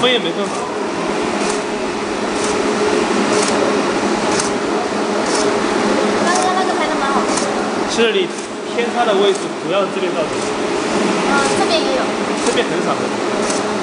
分也没分好。 这里偏差的位置不要这边到底。这边也有。这边很少的。